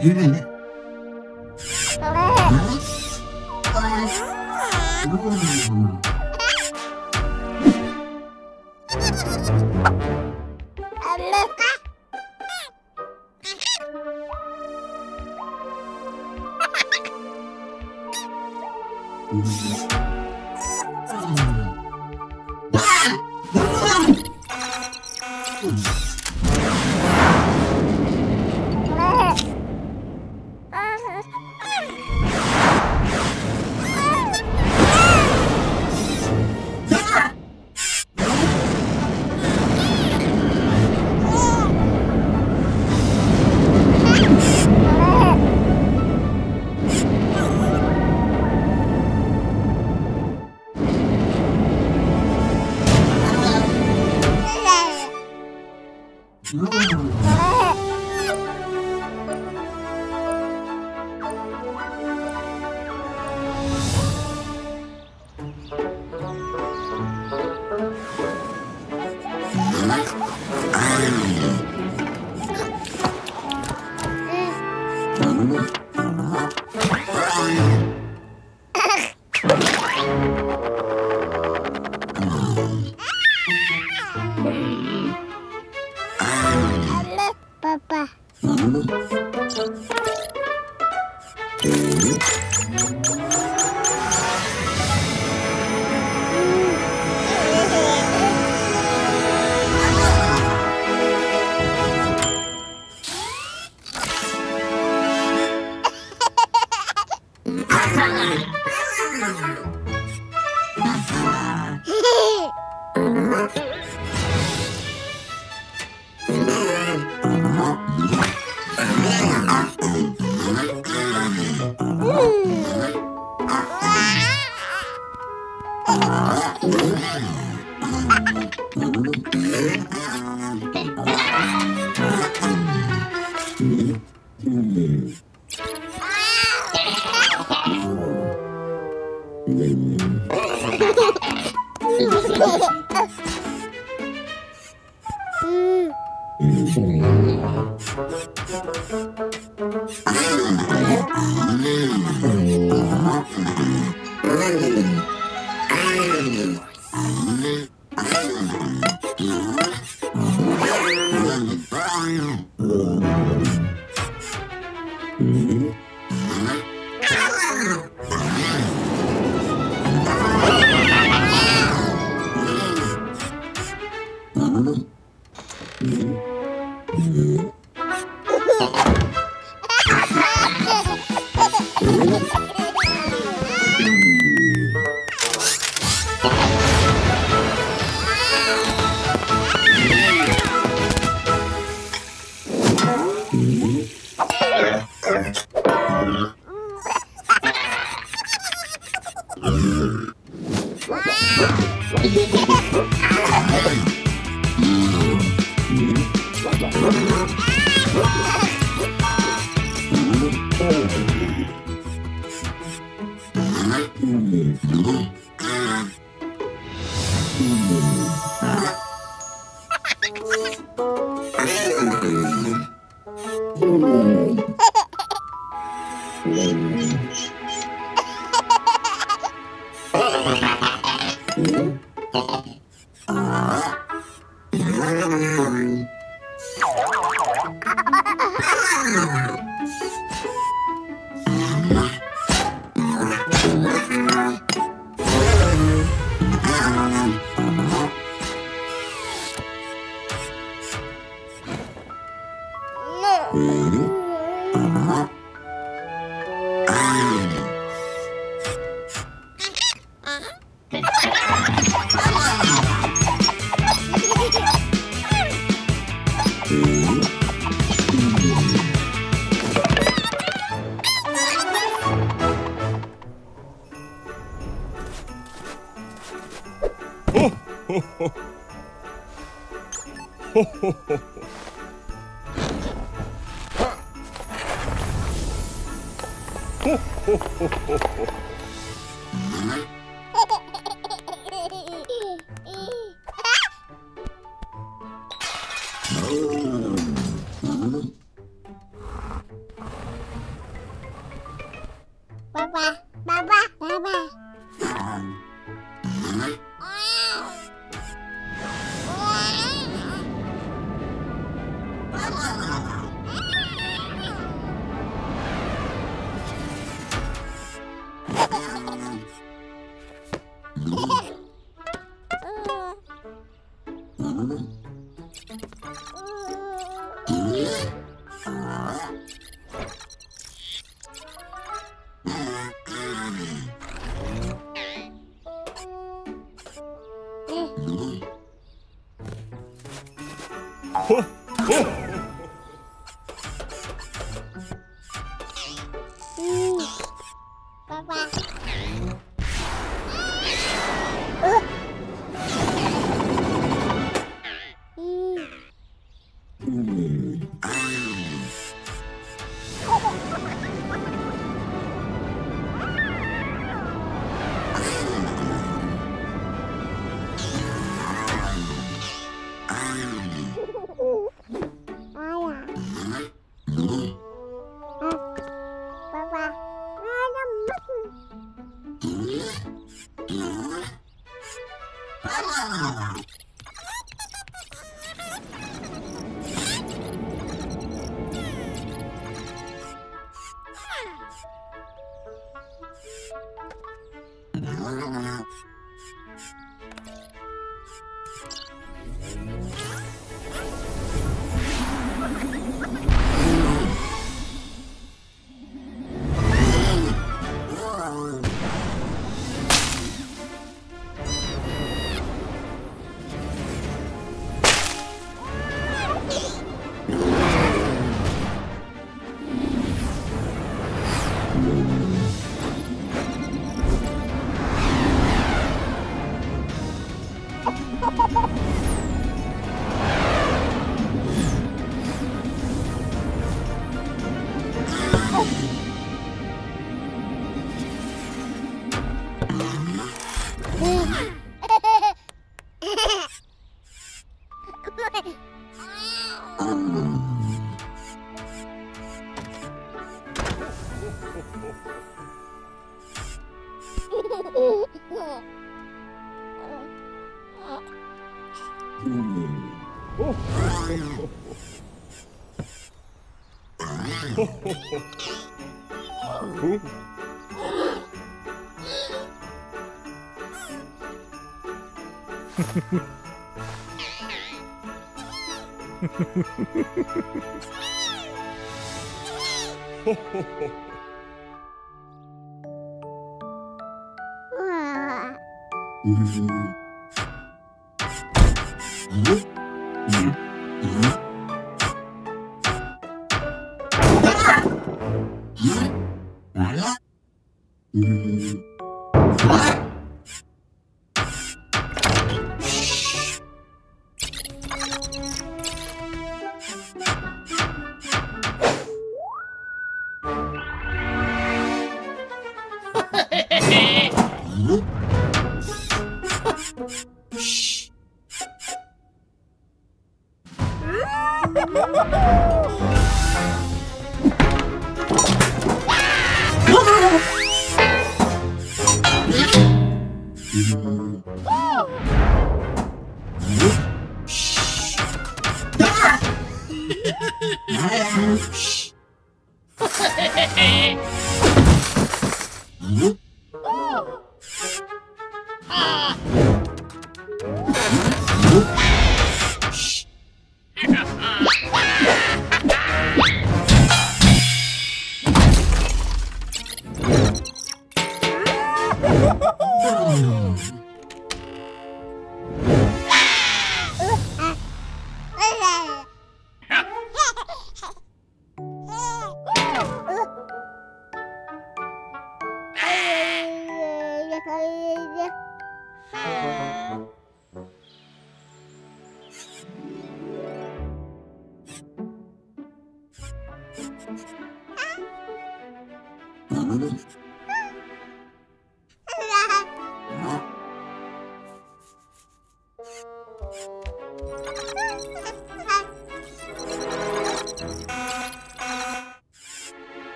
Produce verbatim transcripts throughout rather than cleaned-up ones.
Oh. Huh? Huh?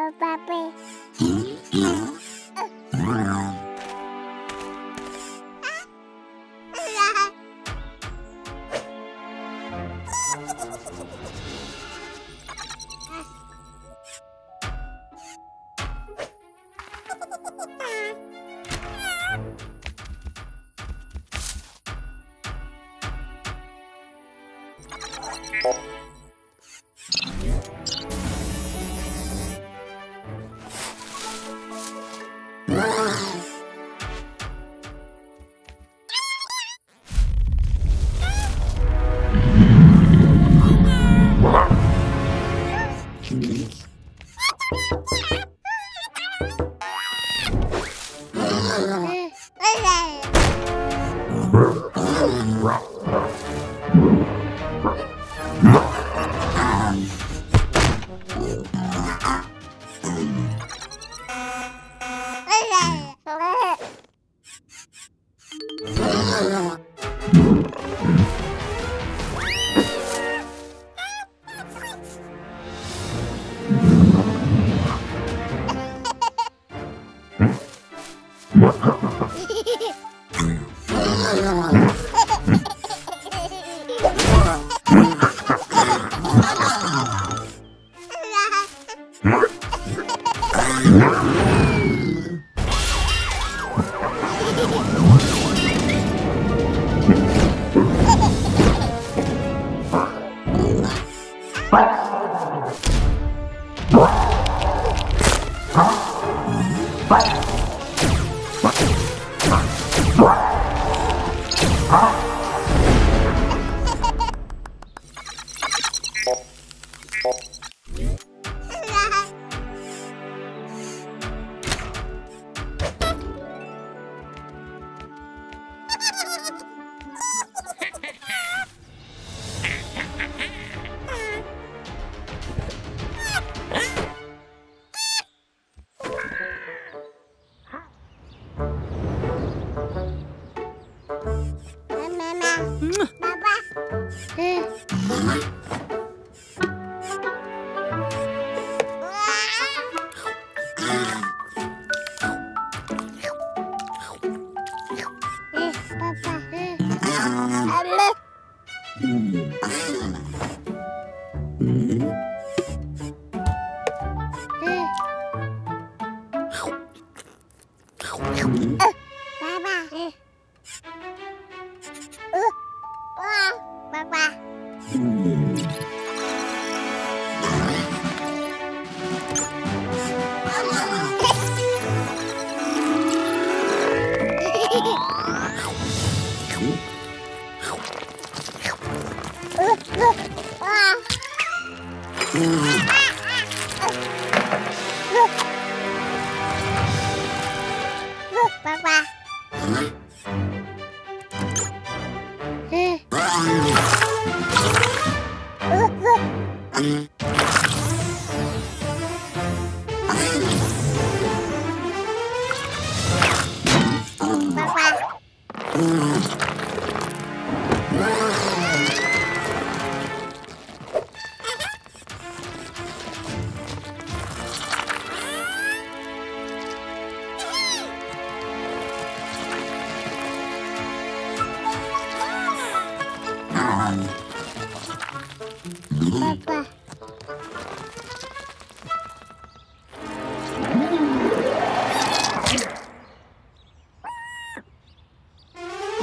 Oh, Papi.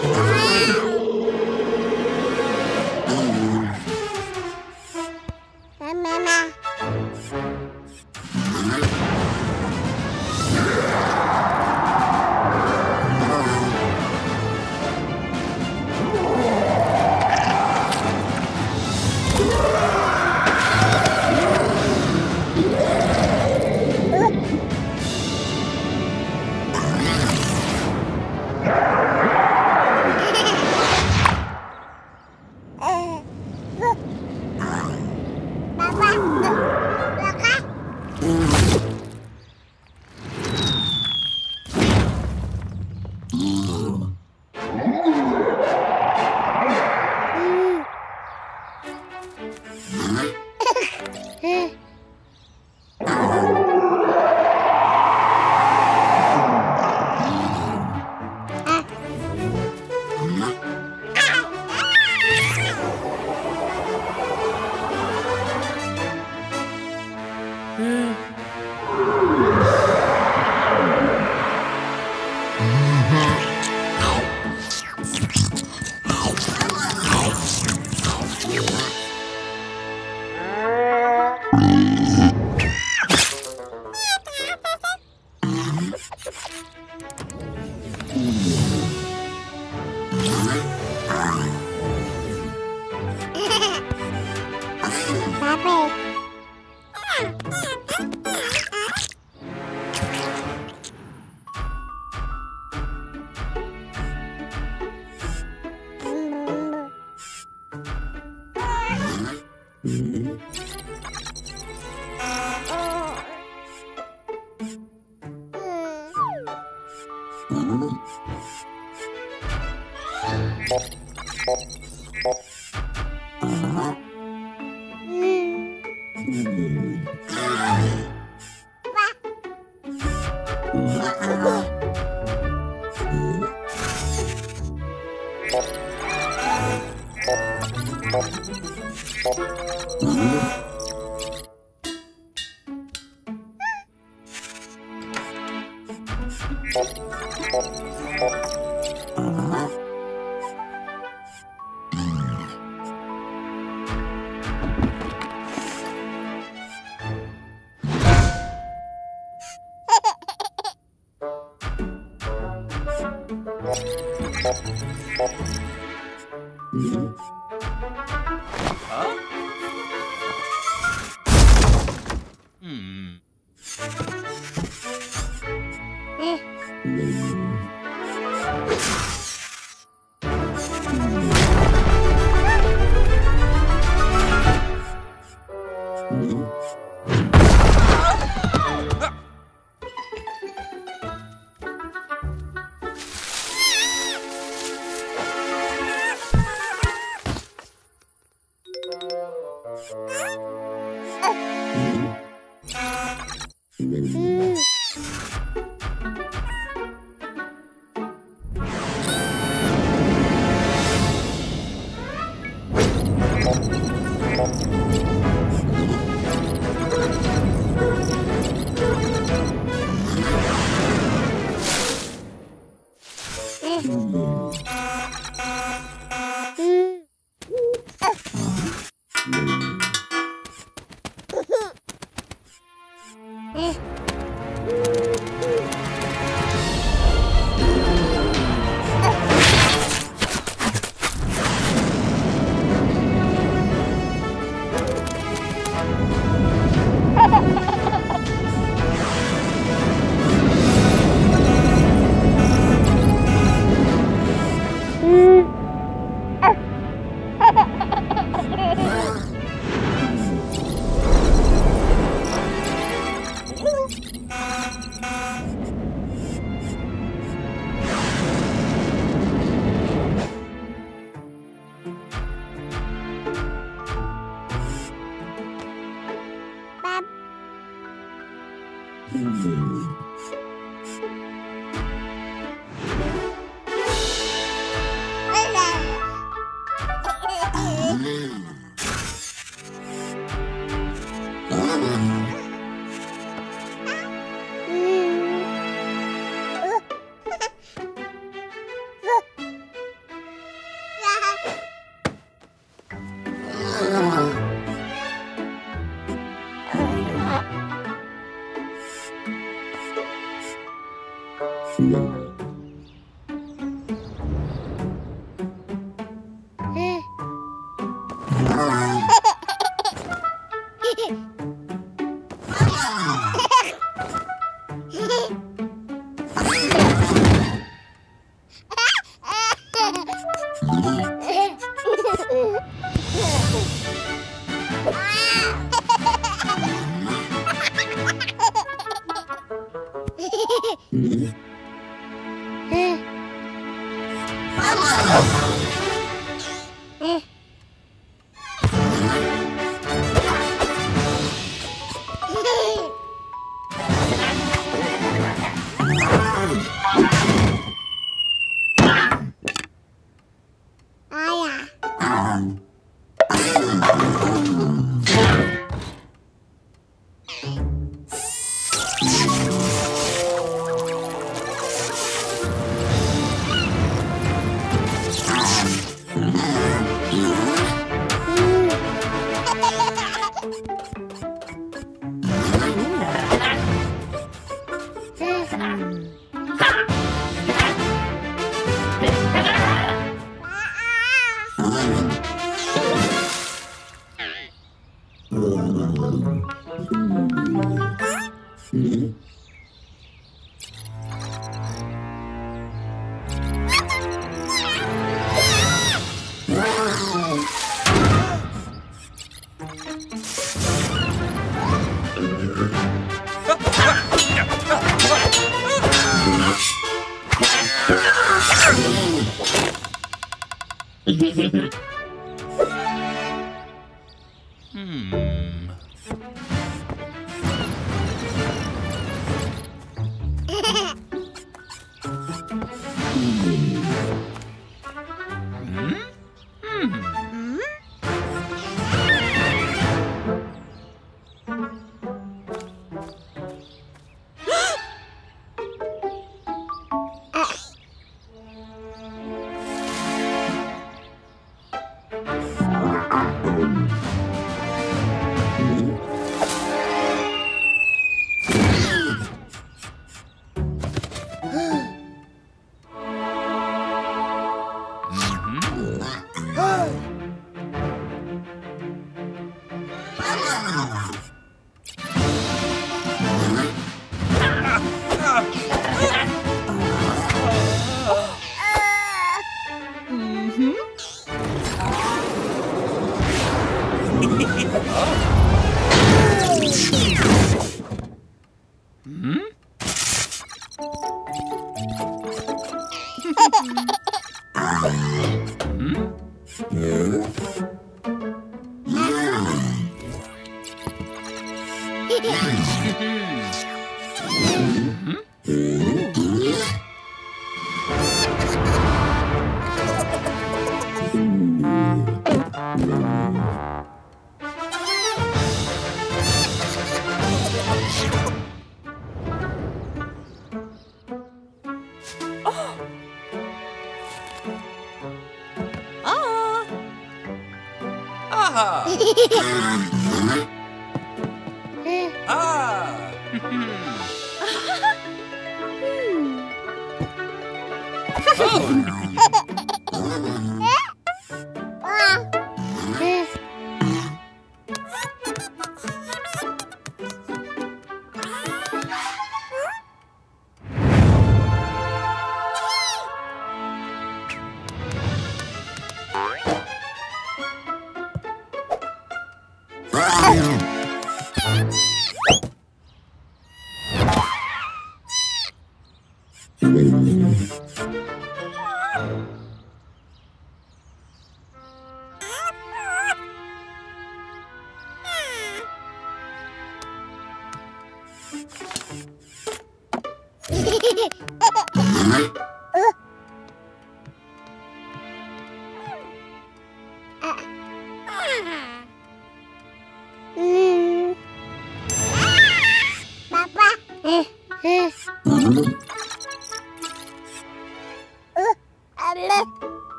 All right. Hmm? Hmm? Hmm?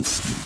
Boop.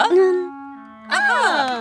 Huh? Ah!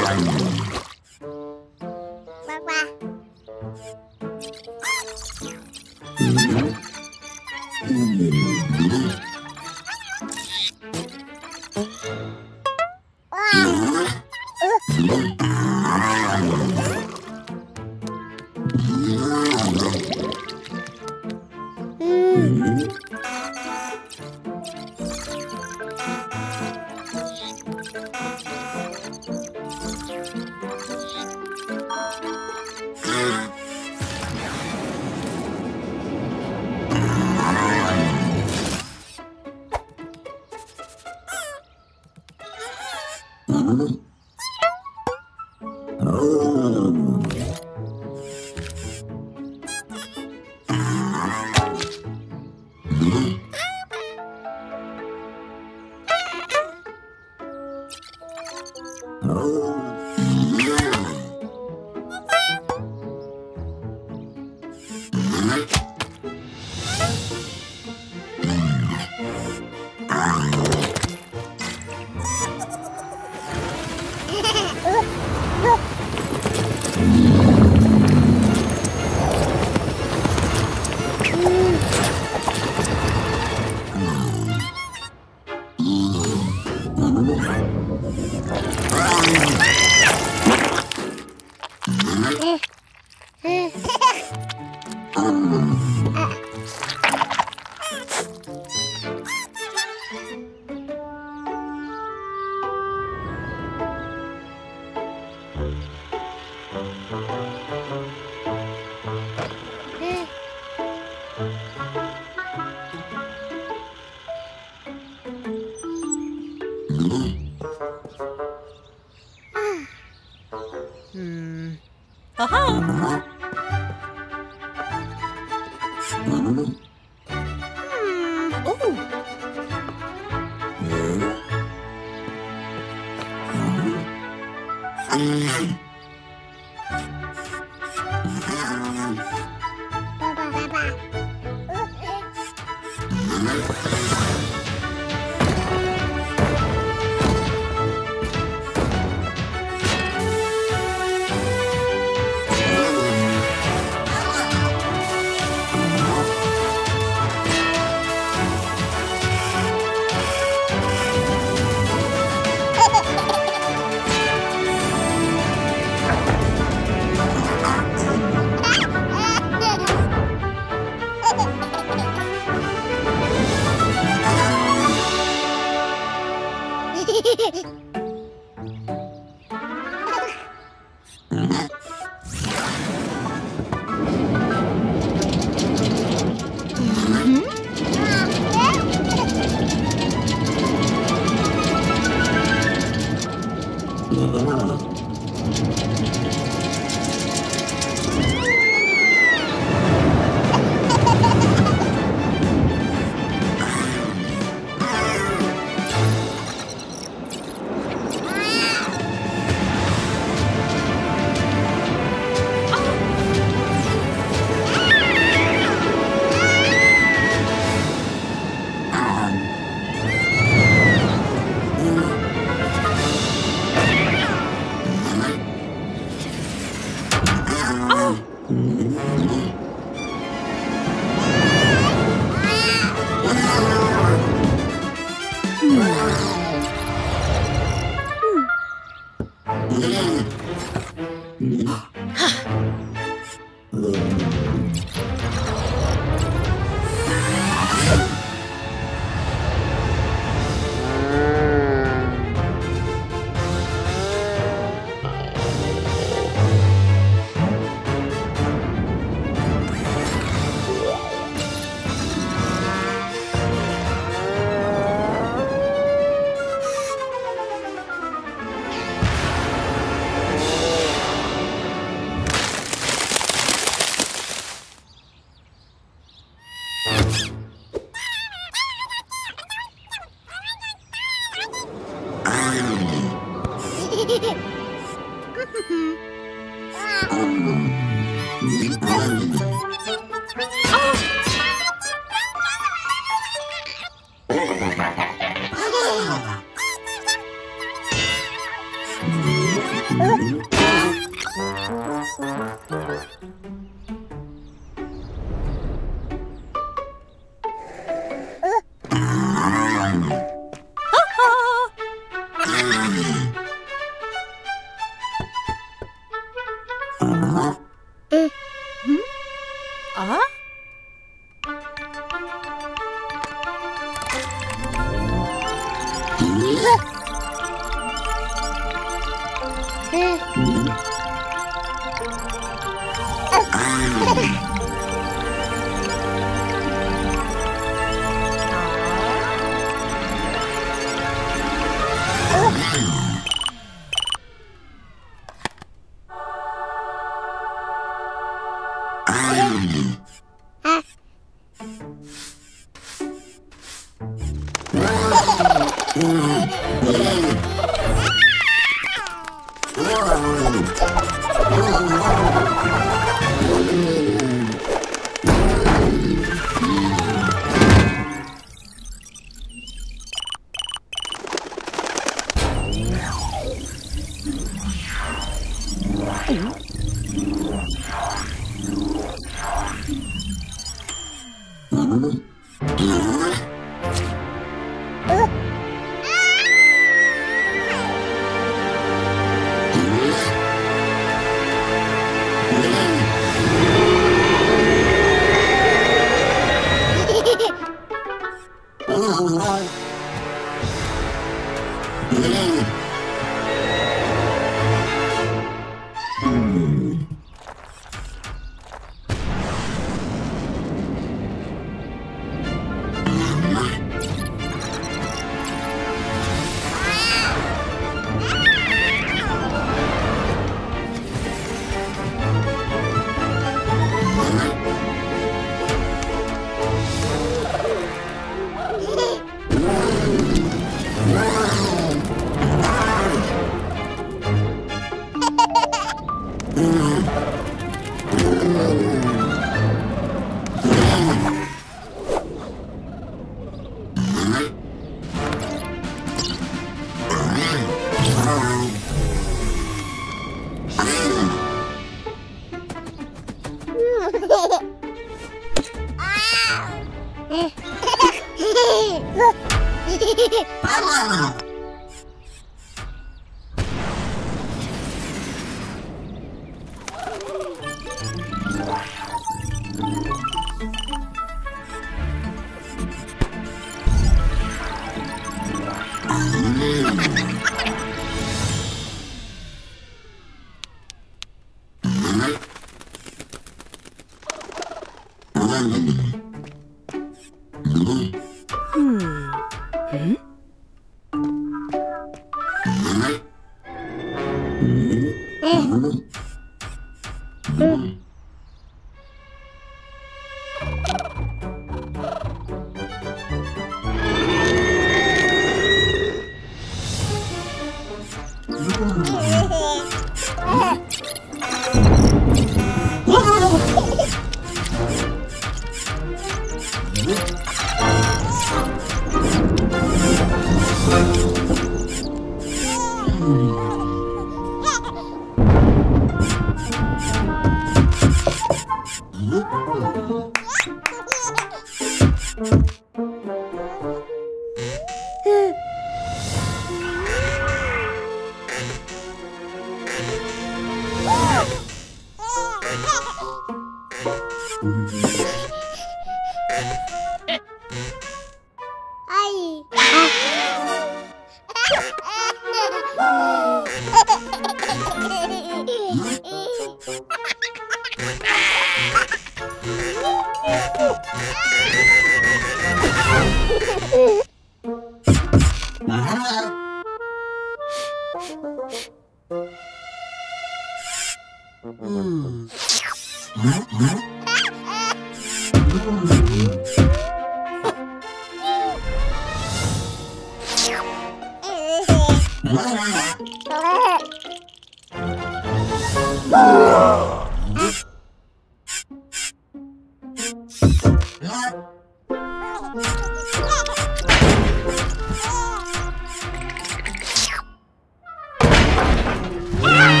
Yeah!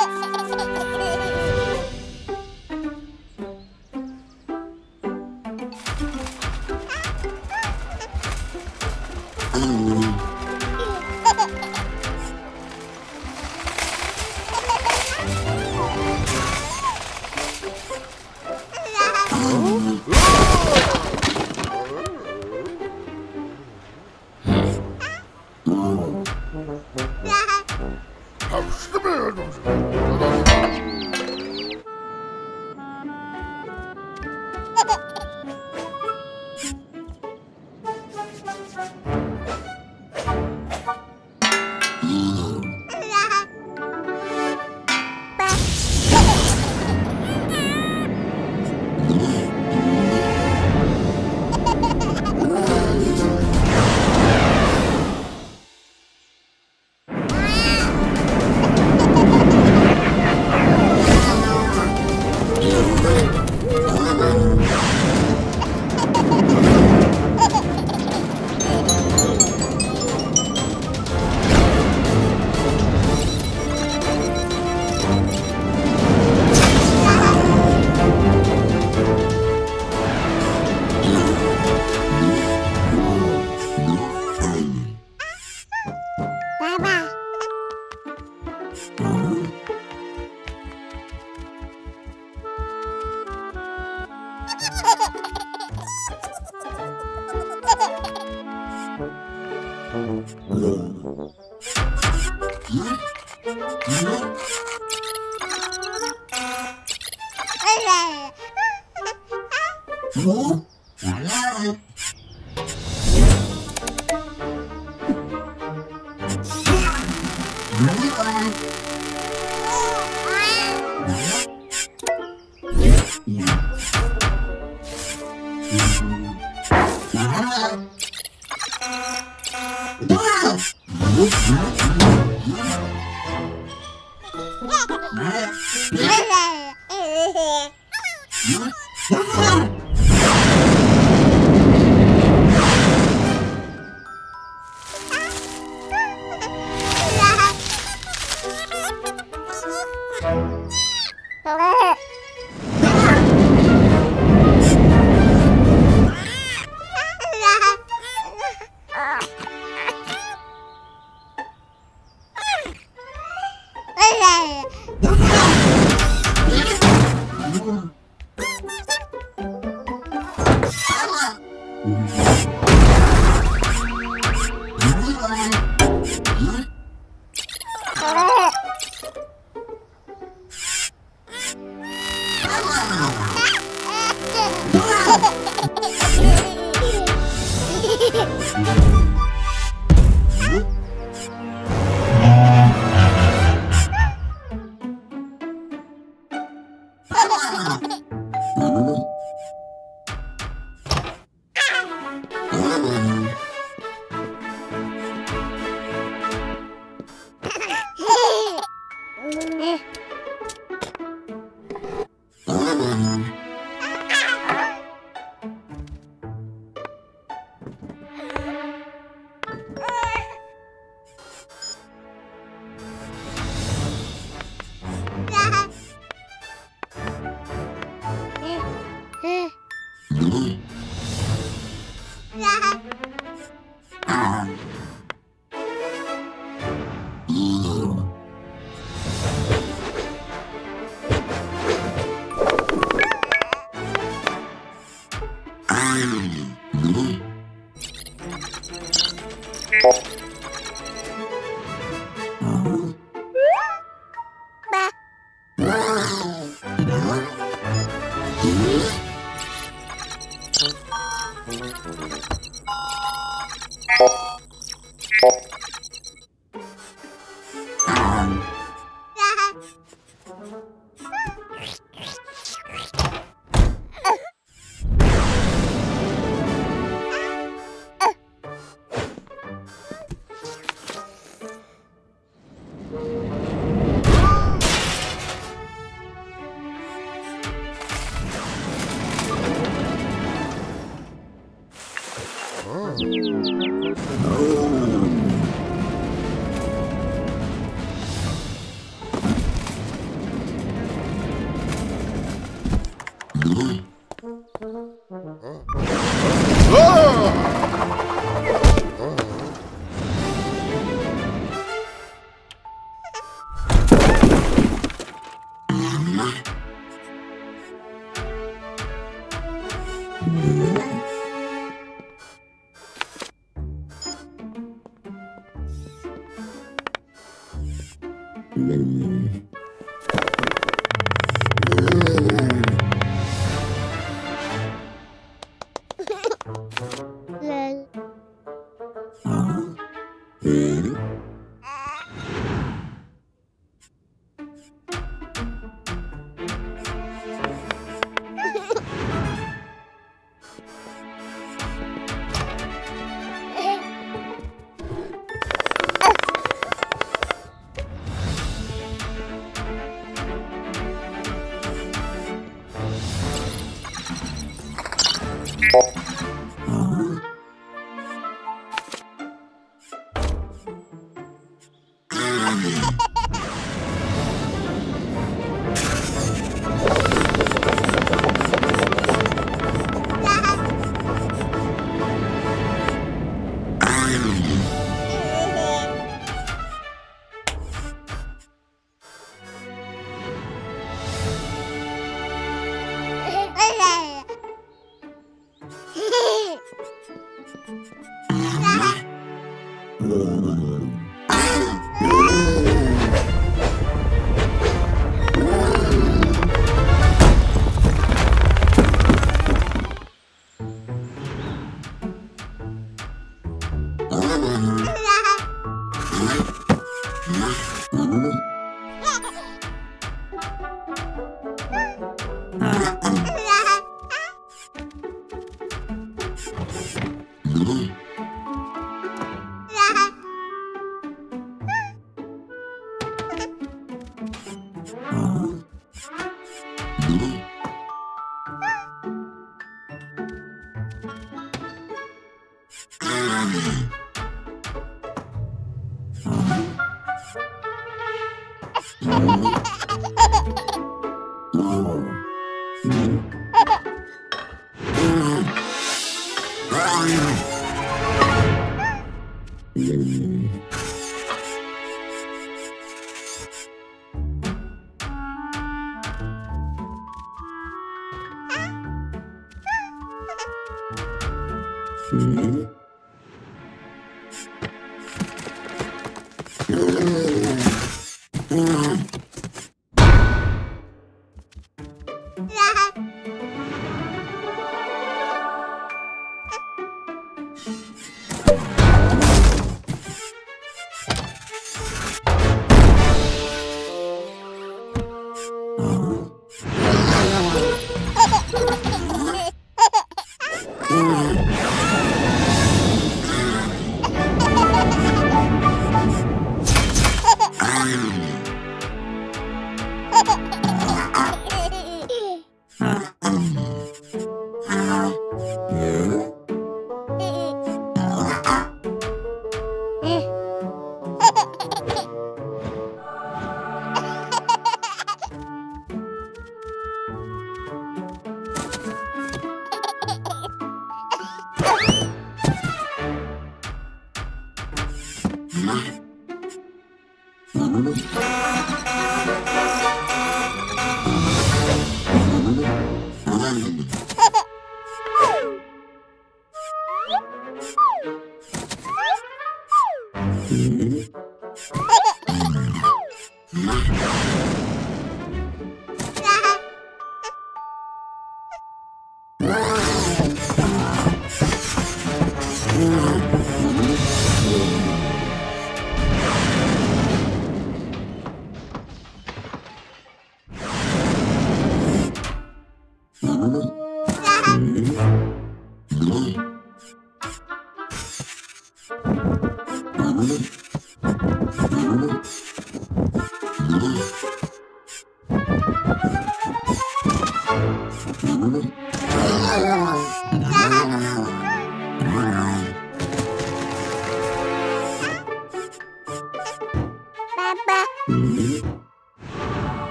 Oh.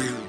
All right.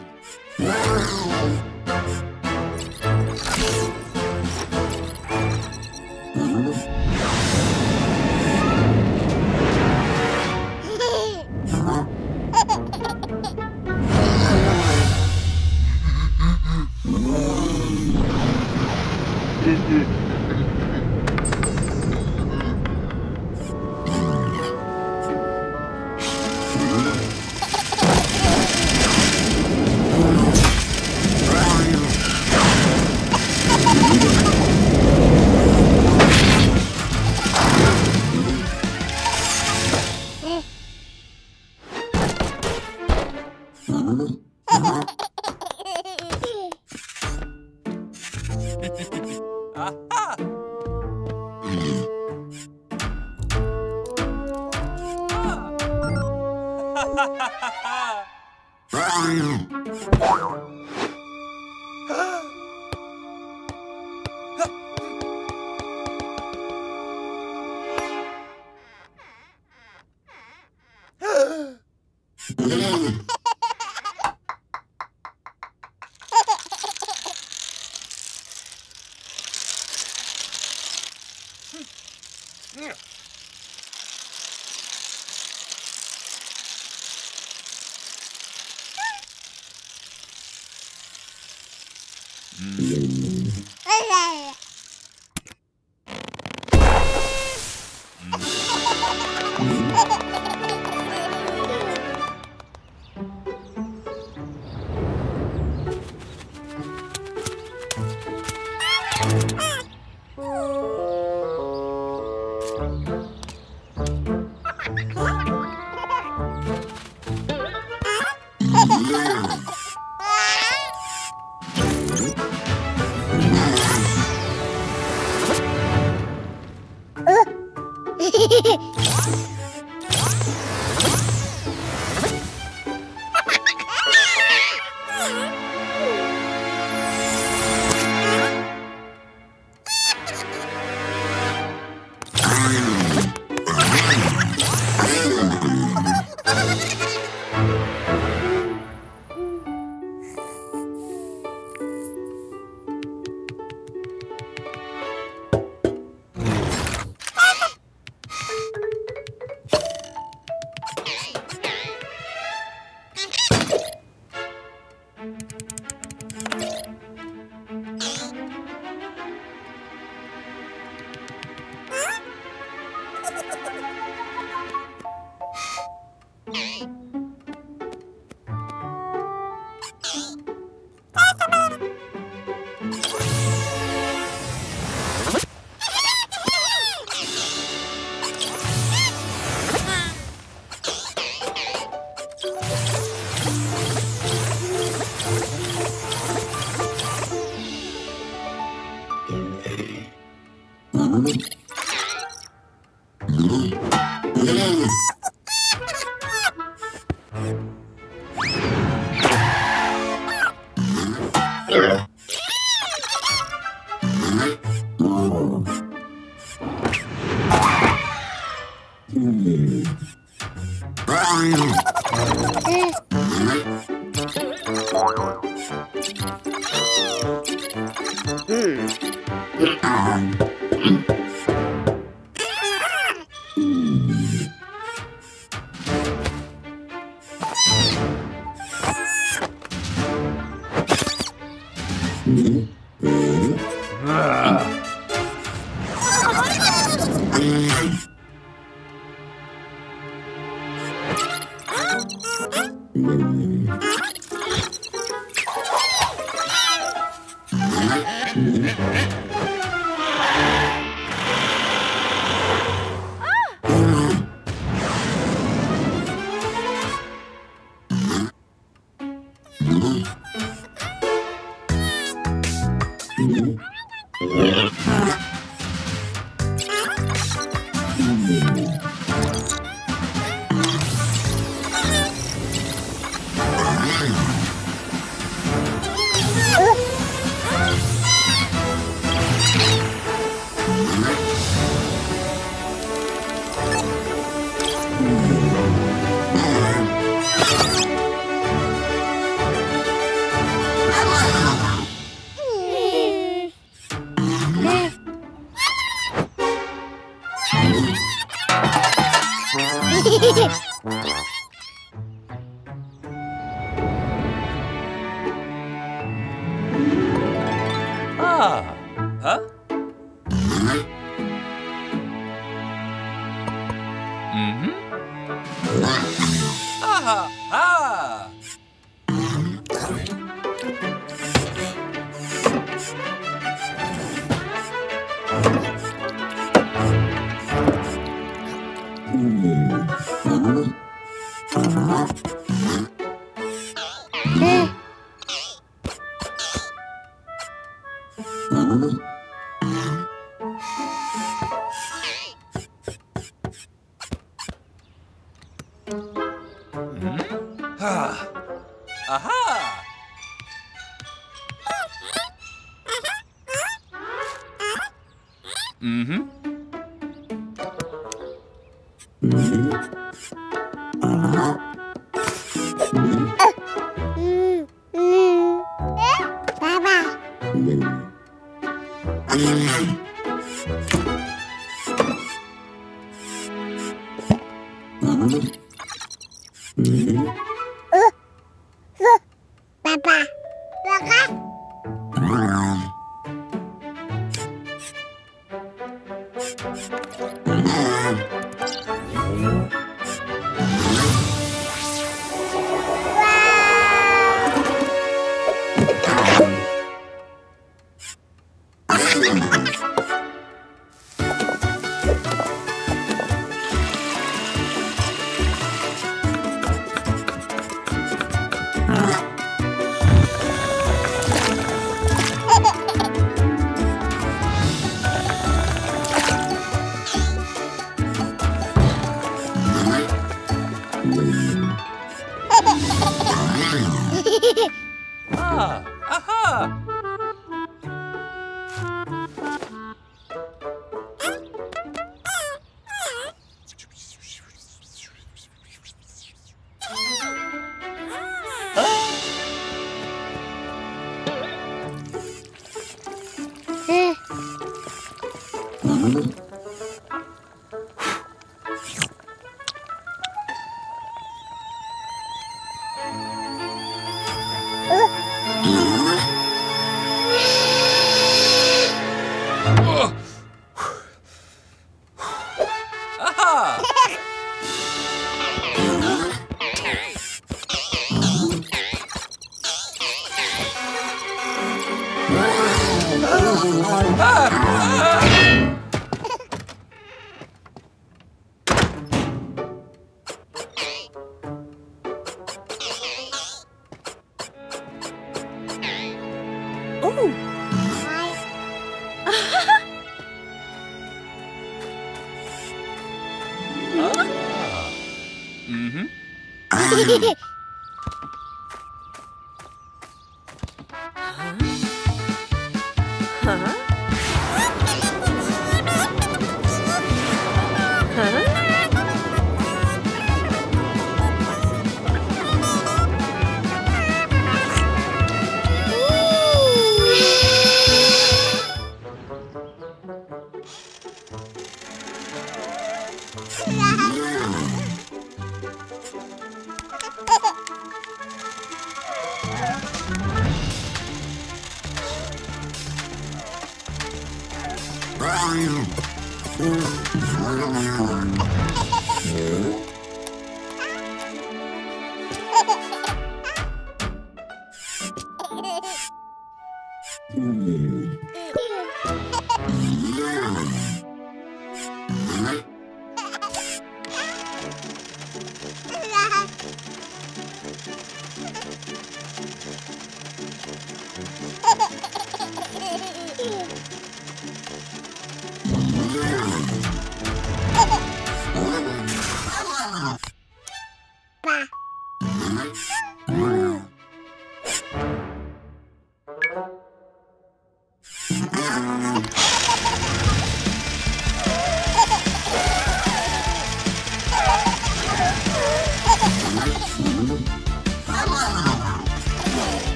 Ah! Wow.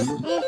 Yeah.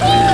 What?